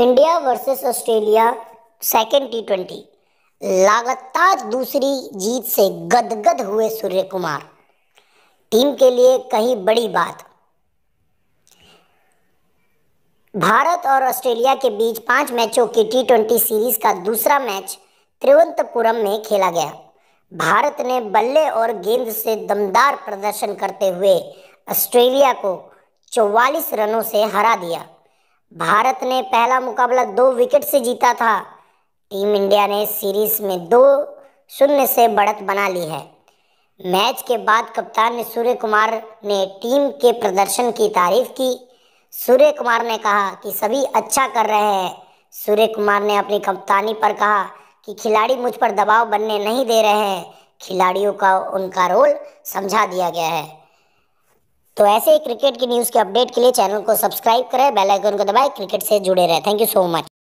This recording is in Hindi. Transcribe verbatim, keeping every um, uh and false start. India versus Australia second T twenty, लगातार दूसरी जीत से गदगद हुए सूर्यकुमार। टीम के लिए कही बड़ी बात। भारत और ऑस्ट्रेलिया के बीच पांच मैचों की टी ट्वेंटी सीरीज का दूसरा मैच तिरुवनन्तपुरम में खेला गया। भारत ने बल्ले और गेंद से दमदार प्रदर्शन करते हुए ऑस्ट्रेलिया को चौवालीस रनों से हरा दिया। भारत ने पहला मुकाबला दो विकेट से जीता था। टीम इंडिया ने सीरीज में दो शून्य से बढ़त बना ली है। मैच के बाद कप्तान सूर्यकुमार ने टीम के प्रदर्शन की तारीफ की। सूर्यकुमार ने कहा कि सभी अच्छा कर रहे हैं। सूर्यकुमार ने अपनी कप्तानी पर कहा कि खिलाड़ी मुझ पर दबाव बनने नहीं दे रहे हैं, खिलाड़ियों का उनका रोल समझा दिया गया है। तो ऐसे ही क्रिकेट की न्यूज़ के अपडेट के लिए चैनल को सब्सक्राइब करें, बेल आइकन को दबाएं, क्रिकेट से जुड़े रहें। Thank you so much.